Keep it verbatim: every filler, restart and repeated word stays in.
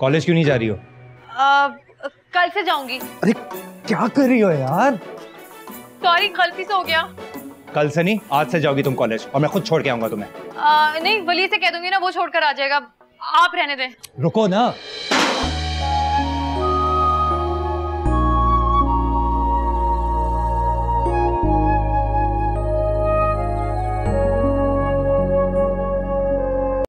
College क्यों नहीं जा रही हो? आ, कल से जाऊंगी। अरे क्या कर रही हो यार? सॉरी गलती से हो गया। कल से नहीं, आज से जाओगी तुम कॉलेज और मैं खुद छोड़ के आऊंगा तुम्हें। आ, नहीं, वली से कह दूंगी ना, वो छोड़कर आ जाएगा। आप रहने दें। रुको ना।